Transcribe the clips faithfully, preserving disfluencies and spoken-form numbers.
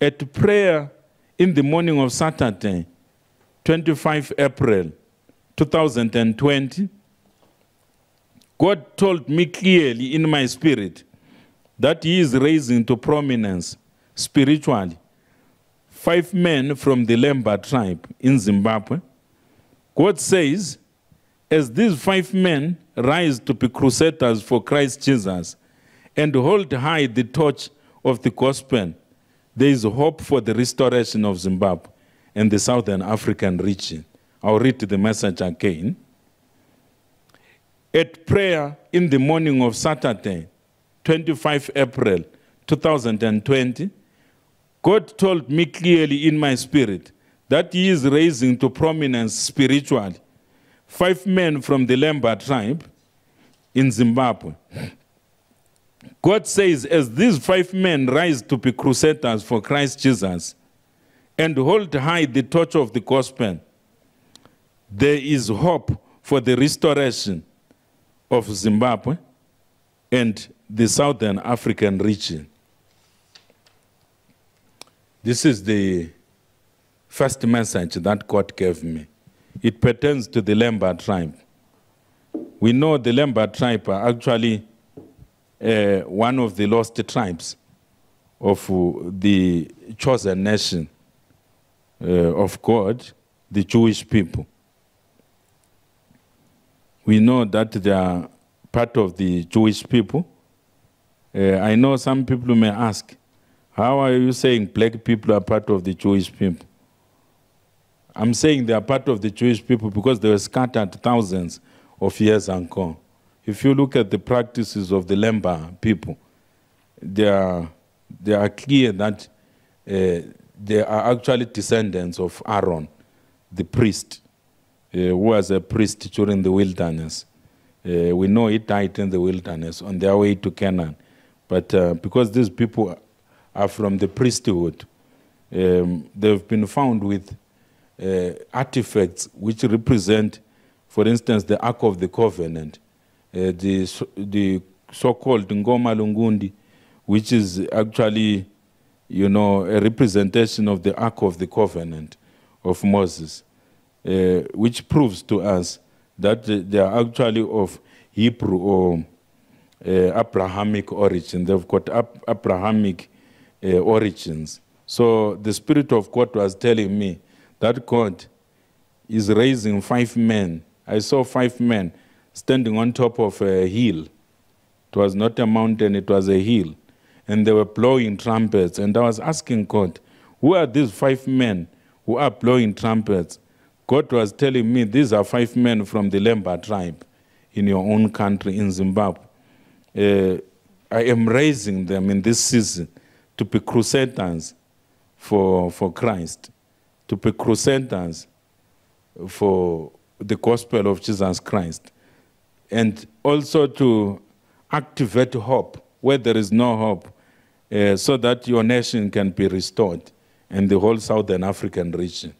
at prayer in the morning of Saturday, twenty-fifth April two thousand twenty, God told me clearly in my spirit that he is raising to prominence spiritually five men from the Lemba tribe in Zimbabwe. God says, as these five men rise to be crusaders for Christ Jesus and hold high the torch of the gospel, there is hope for the restoration of Zimbabwe and the Southern African region. I'll read the message again. At prayer in the morning of Saturday, twenty-fifth April two thousand twenty, God told me clearly in my spirit that he is raising to prominence spiritually five men from the Lemba tribe in Zimbabwe. God says, as these five men rise to be crusaders for Christ Jesus and hold high the torch of the gospel, there is hope for the restoration of Zimbabwe and the Southern African region. This is the first message that God gave me. It pertains to the Lemba tribe. We know the Lemba tribe are actually uh, one of the lost tribes of uh, the chosen nation uh, of God, the Jewish people. We know that they are part of the Jewish people. Uh, I know some people may ask, how are you saying black people are part of the Jewish people? I'm saying they are part of the Jewish people because they were scattered thousands of years ago. If you look at the practices of the Lemba people, they are, they are clear that uh, they are actually descendants of Aaron, the priest, uh, who was a priest during the wilderness. Uh, we know he died in the wilderness on their way to Canaan. But uh, because these people are from the priesthood, um, they've been found with Uh, artifacts which represent, for instance, the Ark of the Covenant, uh, the, so, the so-called Ngoma Lungundi, which is actually, you know, a representation of the Ark of the Covenant of Moses, uh, which proves to us that they are actually of Hebrew or uh, Abrahamic origin. They've got Ab Abrahamic uh, origins. So the Spirit of God was telling me that God is raising five men. I saw five men standing on top of a hill. It was not a mountain, it was a hill. And they were blowing trumpets. And I was asking God, who are these five men who are blowing trumpets? God was telling me, these are five men from the Lemba tribe in your own country, in Zimbabwe. Uh, I am raising them in this season to be crusaders for, for Christ, to be crusaders for the gospel of Jesus Christ, and also to activate hope where there is no hope, uh, so that your nation can be restored and the whole Southern African region.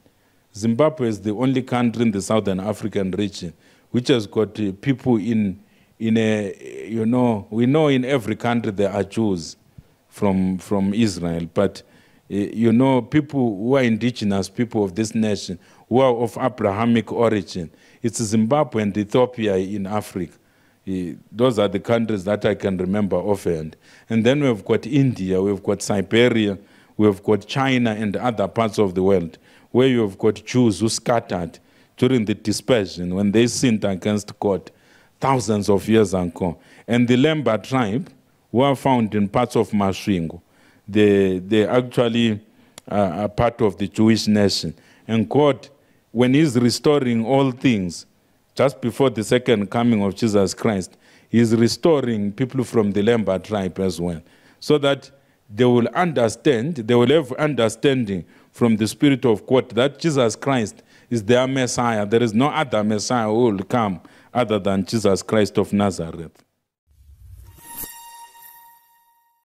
Zimbabwe is the only country in the Southern African region which has got uh, people in, in a, you know, we know in every country there are Jews from, from Israel, but you know, people who are indigenous, people of this nation, who are of Abrahamic origin. It's Zimbabwe and Ethiopia in Africa. Those are the countries that I can remember offhand. And then we've got India, we've got Siberia, we've got China and other parts of the world, where you've got Jews who scattered during the dispersion when they sinned against God thousands of years ago. And the Lemba tribe were found in parts of Mashingo. They, they actually are part of the Jewish nation. And God, when he's restoring all things, just before the second coming of Jesus Christ, he's restoring people from the Lemba tribe as well, so that they will understand, they will have understanding from the Spirit of God that Jesus Christ is their Messiah. There is no other Messiah who will come other than Jesus Christ of Nazareth.